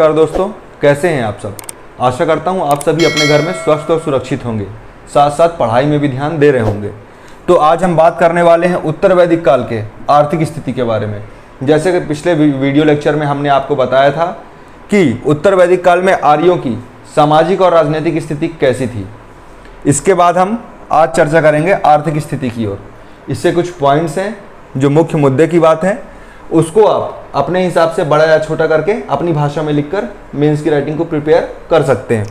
नमस्कार दोस्तों, कैसे हैं आप सब। आशा करता हूं आप सभी अपने घर में स्वस्थ और सुरक्षित होंगे, साथ साथ पढ़ाई में भी ध्यान दे रहे होंगे। तो आज हम बात करने वाले हैं उत्तर वैदिक काल के आर्थिक स्थिति के बारे में। जैसे कि पिछले वीडियो लेक्चर में हमने आपको बताया था कि उत्तर वैदिक काल में आर्यों की सामाजिक और राजनीतिक स्थिति कैसी थी। इसके बाद हम आज चर्चा करेंगे आर्थिक स्थिति की ओर। इससे कुछ पॉइंट्स हैं जो मुख्य मुद्दे की बात है, उसको आप अपने हिसाब से बड़ा या छोटा करके अपनी भाषा में लिखकर मेंस की राइटिंग को प्रिपेयर कर सकते हैं।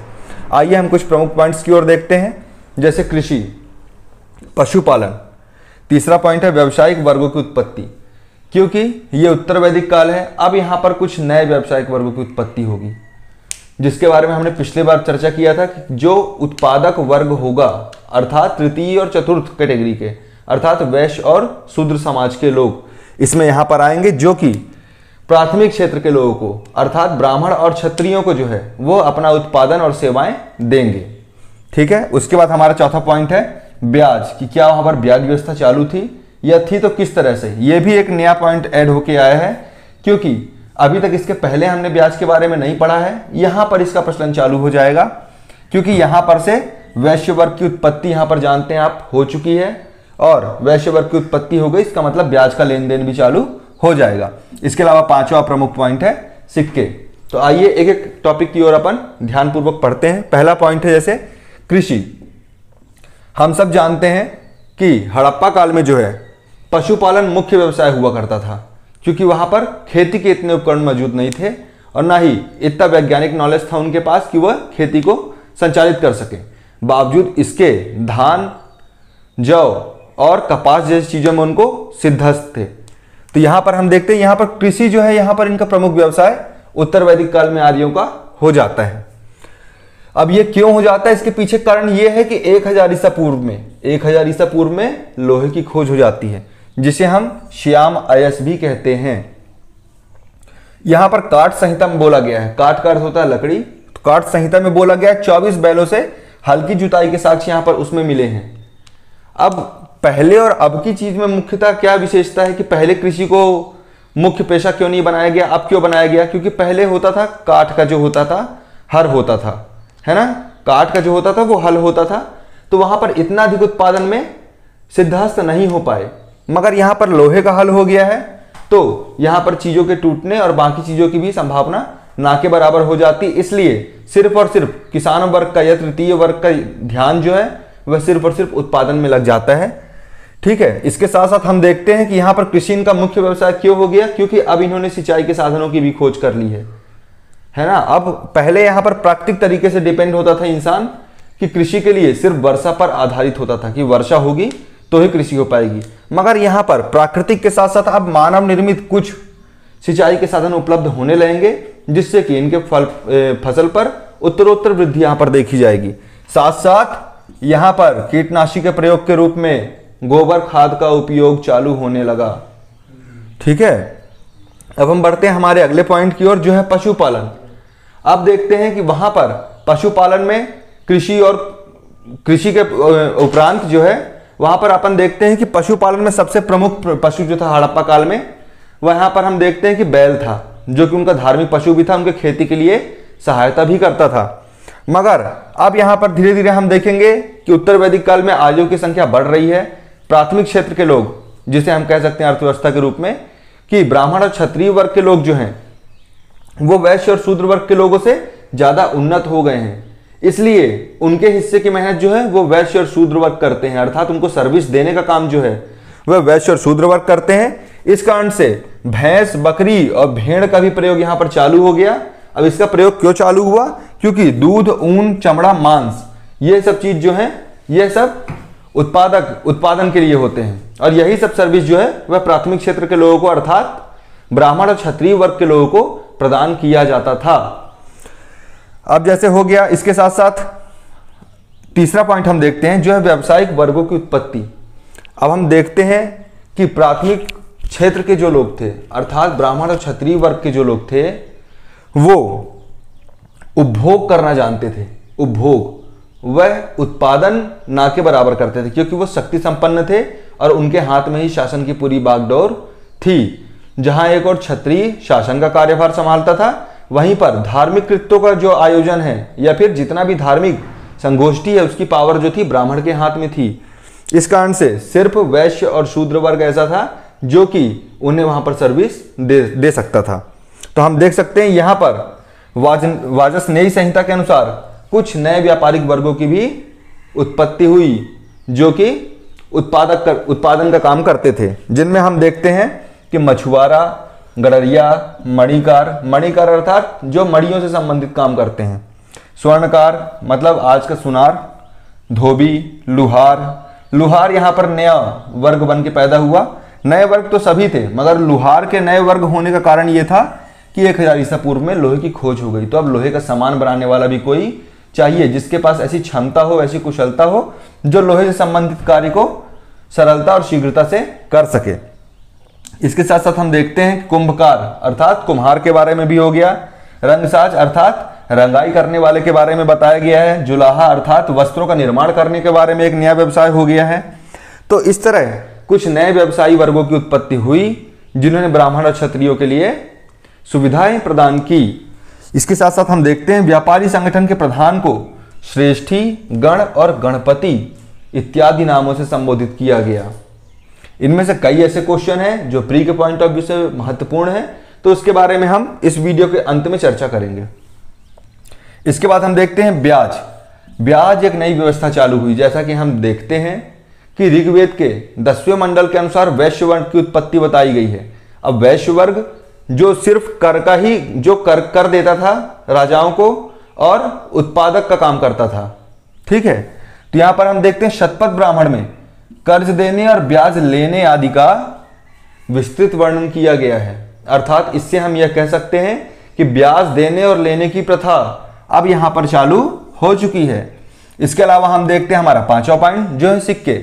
आइए हम कुछ प्रमुख पॉइंट्स की ओर देखते हैं, जैसे कृषि, पशुपालन। तीसरा पॉइंट है व्यावसायिक वर्गों की उत्पत्ति, क्योंकि ये उत्तर वैदिक काल है। अब यहाँ पर कुछ नए व्यावसायिक वर्गों की उत्पत्ति होगी, जिसके बारे में हमने पिछले बार चर्चा किया था कि जो उत्पादक वर्ग होगा, अर्थात तृतीय और चतुर्थ कैटेगरी के, अर्थात वैश्य और शूद्र समाज के लोग इसमें यहाँ पर आएंगे, जो कि प्राथमिक क्षेत्र के लोगों को अर्थात ब्राह्मण और क्षत्रियों को जो है वो अपना उत्पादन और सेवाएं देंगे। ठीक है। उसके बाद हमारा चौथा पॉइंट है ब्याज, कि क्या वहाँ पर ब्याज व्यवस्था चालू थी या थी तो किस तरह से। ये भी एक नया पॉइंट ऐड होके आया है, क्योंकि अभी तक इसके पहले हमने ब्याज के बारे में नहीं पढ़ा है। यहाँ पर इसका प्रचलन चालू हो जाएगा, क्योंकि यहाँ पर से वैश्य वर्ग की उत्पत्ति यहाँ पर जानते हैं आप हो चुकी है, और वैश्य वर्ग की उत्पत्ति हो गई, इसका मतलब ब्याज का लेन देन भी चालू हो जाएगा। इसके अलावा पांचवा प्रमुख पॉइंट है सिक्के। तो आइए एक एक टॉपिक की ओर अपन ध्यानपूर्वक पढ़ते हैं। पहला पॉइंट है जैसे कृषि। हम सब जानते हैं कि हड़प्पा काल में जो है पशुपालन मुख्य व्यवसाय हुआ करता था, क्योंकि वहां पर खेती के इतने उपकरण मौजूद नहीं थे और ना ही इतना वैज्ञानिक नॉलेज था उनके पास कि वह खेती को संचालित कर सके। बावजूद इसके धान, जौ और कपास जैसी चीजों में उनको सिद्धहस्त थे। तो यहां पर हम देखते हैं, यहां पर कृषि जो है, यहां पर इनका प्रमुख व्यवसाय उत्तर वैदिक काल में आर्यों का हो जाता है। अब ये क्यों हो जाता है, इसके पीछे कारण ये है कि 1000 ईसा पूर्व में लोहे की खोज हो जाती है, जिसे हम श्याम अयस भी कहते हैं। यहां पर काठ संहिता में बोला गया है, काठ का अर्थ होता है लकड़ी, तो काठ संहिता में बोला गया 24 बैलों से हल्की जुताई के साक्ष्य यहां पर उसमें मिले हैं। अब पहले और अब की चीज में मुख्यतः क्या विशेषता है कि पहले कृषि को मुख्य पेशा क्यों नहीं बनाया गया, अब क्यों बनाया गया? क्योंकि पहले होता था काठ का जो होता था हर होता था, है ना, काठ का जो होता था वो हल होता था, तो वहां पर इतना अधिक उत्पादन में सिद्धहस्त नहीं हो पाए। मगर यहाँ पर लोहे का हल हो गया है, तो यहाँ पर चीजों के टूटने और बाकी चीजों की भी संभावना ना के बराबर हो जाती। इसलिए सिर्फ और सिर्फ किसान वर्ग का या तृतीय वर्ग का ध्यान जो है वह सिर्फ और सिर्फ उत्पादन में लग जाता है। ठीक है। इसके साथ साथ हम देखते हैं कि यहाँ पर कृषि इनका मुख्य व्यवसाय क्यों हो गया, क्योंकि अब इन्होंने सिंचाई के साधनों की भी खोज कर ली है ना। अब पहले यहाँ पर प्राकृतिक तरीके से डिपेंड होता था इंसान, कि कृषि के लिए सिर्फ वर्षा पर आधारित होता था कि वर्षा होगी तो ही कृषि हो पाएगी। मगर यहाँ पर प्राकृतिक के साथ साथ अब मानव निर्मित कुछ सिंचाई के साधन उपलब्ध होने लगेंगे, जिससे कि इनके फसल पर उत्तरोत्तर वृद्धि यहाँ पर देखी जाएगी। साथ साथ यहाँ पर कीटनाशी के प्रयोग के रूप में गोबर खाद का उपयोग चालू होने लगा। ठीक है। अब हम बढ़ते हैं हमारे अगले पॉइंट की ओर, जो है पशुपालन। अब देखते हैं कि वहां पर पशुपालन में कृषि और कृषि के उपरांत जो है वहां पर अपन देखते हैं कि पशुपालन में सबसे प्रमुख पशु जो था हड़प्पा काल में, वहां पर हम देखते हैं कि बैल था, जो कि उनका धार्मिक पशु भी था, उनके खेती के लिए सहायता भी करता था। मगर अब यहाँ पर धीरे धीरे हम देखेंगे कि उत्तर वैदिक काल में आर्यों की संख्या बढ़ रही है। प्राथमिक क्षेत्र के लोग, जिसे हम कह सकते हैं अर्थव्यवस्था के रूप में, कि ब्राह्मण और क्षत्रिय वर्ग के लोग जो हैं वो वैश्य और शूद्र वर्ग के लोगों से ज्यादा उन्नत हो गए हैं। इसलिए उनके हिस्से की मेहनत जो है वो वैश्य और शूद्र वर्ग करते हैं, अर्थात उनको सर्विस देने का काम जो है वह वैश्य और शूद्र वर्ग करते हैं। इस कारण से भैंस, बकरी और भेड़ का भी प्रयोग यहाँ पर चालू हो गया। अब इसका प्रयोग क्यों चालू हुआ, क्योंकि दूध, ऊन, चमड़ा, मांस, ये सब चीज जो है यह सब उत्पादन के लिए होते हैं, और यही सब सर्विस जो है वह प्राथमिक क्षेत्र के लोगों को अर्थात ब्राह्मण और क्षत्रिय वर्ग के लोगों को प्रदान किया जाता था। अब जैसे हो गया, इसके साथ साथ तीसरा पॉइंट हम देखते हैं जो है व्यावसायिक वर्गों की उत्पत्ति। अब हम देखते हैं कि प्राथमिक क्षेत्र के जो लोग थे, अर्थात ब्राह्मण और क्षत्रिय वर्ग के जो लोग थे, वो उपभोग करना जानते थे। उपभोग, वह उत्पादन ना के बराबर करते थे, क्योंकि वो शक्ति संपन्न थे और उनके हाथ में ही शासन की पूरी बागडोर थी। जहां एक और क्षत्रिय शासन का कार्यभार संभालता था, वहीं पर धार्मिक कृत्यों का जो आयोजन है या फिर जितना भी धार्मिक संगोष्ठी है उसकी पावर जो थी ब्राह्मण के हाथ में थी। इस कारण से सिर्फ वैश्य और शूद्र वर्ग ऐसा था जो कि उन्हें वहां पर सर्विस दे सकता था। तो हम देख सकते हैं यहाँ पर वाजसनी संहिता के अनुसार कुछ नए व्यापारिक वर्गों की भी उत्पत्ति हुई जो कि उत्पादन का काम करते थे, जिनमें हम देखते हैं कि मछुआरा, गड़रिया, मणिकार अर्थात जो मणियों से संबंधित काम करते हैं, स्वर्णकार मतलब आज का सुनार, धोबी, लुहार यहाँ पर नया वर्ग बन के पैदा हुआ। नए वर्ग तो सभी थे मगर लुहार के नए वर्ग होने का कारण ये था कि 1000 ईसा पूर्व में लोहे की खोज हो गई, तो अब लोहे का सामान बनाने वाला भी कोई चाहिए जिसके पास ऐसी क्षमता हो, ऐसी कुशलता हो जो लोहे से संबंधित कार्य को सरलता और शीघ्रता से कर सके। इसके साथ साथ हम देखते हैं कुंभकार अर्थात कुम्हार के बारे में भी हो गया, रंगसाज अर्थात रंगाई करने वाले के बारे में बताया गया है, जुलाहा अर्थात वस्त्रों का निर्माण करने के बारे में एक नया व्यवसाय हो गया है। तो इस तरह कुछ नए व्यवसायी वर्गों की उत्पत्ति हुई जिन्होंने ब्राह्मण और क्षत्रियों के लिए सुविधाएं प्रदान की। इसके साथ साथ हम देखते हैं व्यापारी संगठन के प्रधान को श्रेष्ठी, गण और गणपति इत्यादि नामों से संबोधित किया गया। इनमें से कई ऐसे क्वेश्चन हैं जो प्री के पॉइंट ऑफ व्यू से महत्वपूर्ण हैं, तो उसके बारे में हम इस वीडियो के अंत में चर्चा करेंगे। इसके बाद हम देखते हैं ब्याज एक नई व्यवस्था चालू हुई। जैसा कि हम देखते हैं कि ऋग्वेद के 10वें मंडल के अनुसार वैश्य वर्ग की उत्पत्ति बताई गई है। अब वैश्य वर्ग जो सिर्फ कर देता था राजाओं को और उत्पादक का काम करता था, ठीक है। तो यहां पर हम देखते हैं शतपथ ब्राह्मण में कर्ज देने और ब्याज लेने आदि का विस्तृत वर्णन किया गया है, अर्थात इससे हम यह कह सकते हैं कि ब्याज देने और लेने की प्रथा अब यहां पर चालू हो चुकी है। इसके अलावा हम देखते हैं हमारा 5वां पॉइंट जो है सिक्के।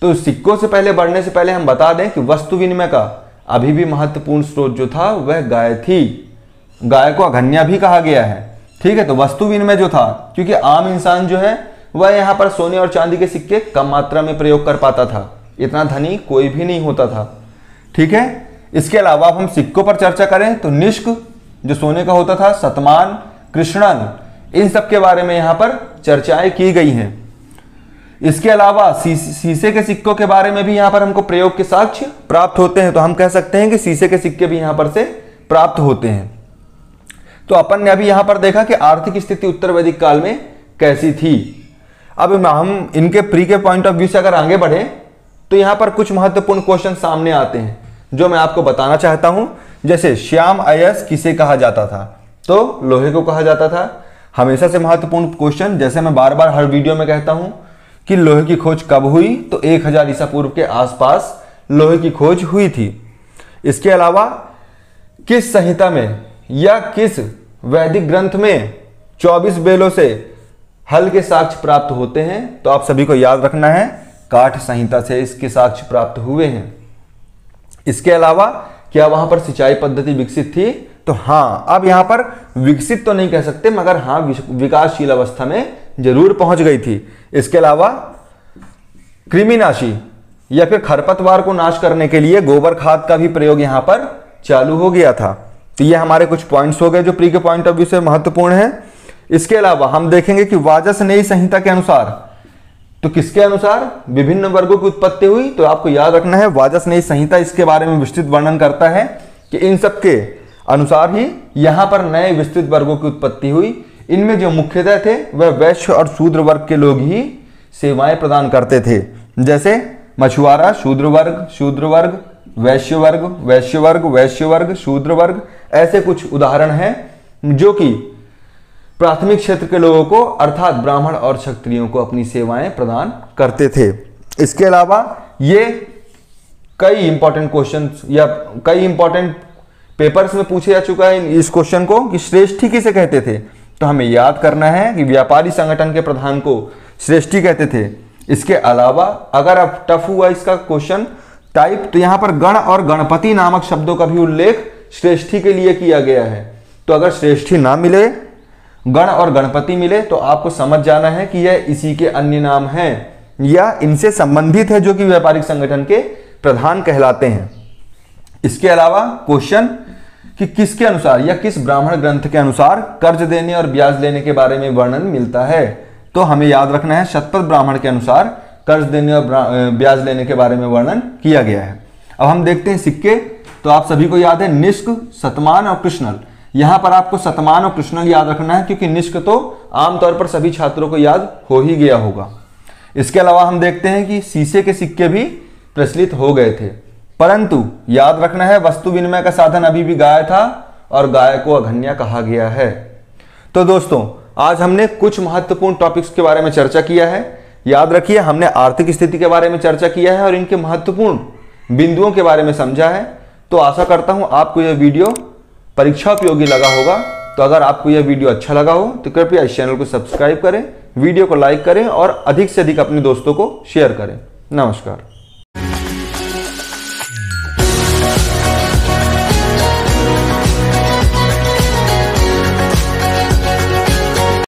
तो सिक्कों से पहले बढ़ने से पहले हम बता दें कि वस्तु विनिमय का अभी भी महत्वपूर्ण स्रोत जो था वह गाय थी। गाय को अघन्या भी कहा गया है, ठीक है। तो वस्तु विनिमय जो था, क्योंकि आम इंसान जो है वह यहाँ पर सोने और चांदी के सिक्के कम मात्रा में प्रयोग कर पाता था, इतना धनी कोई भी नहीं होता था, ठीक है। इसके अलावा अब हम सिक्कों पर चर्चा करें तो निष्क जो सोने का होता था, सतमान, कृष्णल, इन सब के बारे में यहाँ पर चर्चाएं की गई हैं। इसके अलावा शीशे के सिक्कों के बारे में भी यहाँ पर हमको प्रयोग के साक्ष्य प्राप्त होते हैं, तो हम कह सकते हैं कि शीशे के सिक्के भी यहाँ पर से प्राप्त होते हैं। तो अपन ने अभी यहाँ पर देखा कि आर्थिक स्थिति उत्तर वैदिक काल में कैसी थी। अब हम इनके प्री के पॉइंट ऑफ व्यू से अगर आगे बढ़े तो यहाँ पर कुछ महत्वपूर्ण क्वेश्चन सामने आते हैं जो मैं आपको बताना चाहता हूँ। जैसे श्याम अयस किसे कहा जाता था, तो लोहे को कहा जाता था। हमेशा से महत्वपूर्ण क्वेश्चन, जैसे मैं बार बार हर वीडियो में कहता हूँ कि लोहे की खोज कब हुई, तो 1000 ईसा पूर्व के आसपास लोहे की खोज हुई थी। इसके अलावा किस संहिता में या किस वैदिक ग्रंथ में 24 बेलों से हल के साक्ष्य प्राप्त होते हैं, तो आप सभी को याद रखना है काठ संहिता से इसके साक्ष्य प्राप्त हुए हैं। इसके अलावा क्या वहां पर सिंचाई पद्धति विकसित थी, तो हाँ, अब यहां पर विकसित तो नहीं कह सकते मगर हाँ विकासशील अवस्था में जरूर पहुंच गई थी। इसके अलावा कृमिनाशी या फिर खरपतवार को नाश करने के लिए गोबर खाद का भी प्रयोग यहाँ पर चालू हो गया था। तो ये हमारे कुछ पॉइंट्स हो गए जो प्री के पॉइंट ऑफ व्यू से महत्वपूर्ण है। इसके अलावा हम देखेंगे कि वाजसनी संहिता के अनुसार, तो किसके अनुसार विभिन्न वर्गों की उत्पत्ति हुई, तो आपको याद रखना है वाजसनी संहिता इसके बारे में विस्तृत वर्णन करता है कि इन सब के अनुसार ही यहाँ पर नए विस्तृत वर्गों की उत्पत्ति हुई। इनमें जो मुख्यतः थे वह वैश्य और शूद्र वर्ग के लोग ही सेवाएं प्रदान करते थे, जैसे मछुआरा, शूद्र वर्ग, वैश्य वर्ग, शूद्र वर्ग, ऐसे कुछ उदाहरण हैं जो कि प्राथमिक क्षेत्र के लोगों को अर्थात ब्राह्मण और क्षत्रियों को अपनी सेवाएं प्रदान करते थे। इसके अलावा ये कई इंपॉर्टेंट क्वेश्चन या कई इंपॉर्टेंट पेपर्स में पूछे जा चुका है इस क्वेश्चन को कि श्रेष्ठी किसे कहते थे, तो हमें याद करना है कि व्यापारी संगठन के प्रधान को श्रेष्ठी कहते थे। इसके अलावा अगर अब टफ हुआ इसका क्वेश्चन टाइप, तो यहाँ पर गण और गणपति नामक शब्दों का भी उल्लेख श्रेष्ठी के लिए किया गया है। तो अगर श्रेष्ठी ना मिले, गण और गणपति मिले, तो आपको समझ जाना है कि यह इसी के अन्य नाम हैं या इनसे संबंधित है जो कि व्यापारिक संगठन के प्रधान कहलाते हैं। इसके अलावा क्वेश्चन कि किसके अनुसार या किस ब्राह्मण ग्रंथ के अनुसार कर्ज देने और ब्याज लेने के बारे में वर्णन मिलता है। तो हमें याद रखना है शतपथ ब्राह्मण के अनुसार कर्ज देने और ब्याज लेने के बारे में वर्णन किया गया है। अब हम देखते हैं सिक्के। तो आप सभी को याद है निष्क, सतमान और कृष्णल। यहां पर आपको सतमान और कृष्णल याद रखना है क्योंकि निष्क तो आमतौर पर सभी छात्रों को याद हो ही गया होगा। इसके अलावा हम देखते हैं कि शीशे के सिक्के भी प्रचलित हो गए थे, परंतु याद रखना है वस्तु विनिमय का साधन अभी भी गाय था और गाय को अघन्या कहा गया है। तो दोस्तों आज हमने कुछ महत्वपूर्ण टॉपिक्स के बारे में चर्चा किया है। याद रखिए हमने आर्थिक स्थिति के बारे में चर्चा किया है और इनके महत्वपूर्ण बिंदुओं के बारे में समझा है। तो आशा करता हूं आपको यह वीडियो परीक्षा उपयोगी लगा होगा। तो अगर आपको यह वीडियो अच्छा लगा हो तो कृपया इस चैनल को सब्सक्राइब करें, वीडियो को लाइक करें और अधिक से अधिक अपने दोस्तों को शेयर करें। नमस्कार।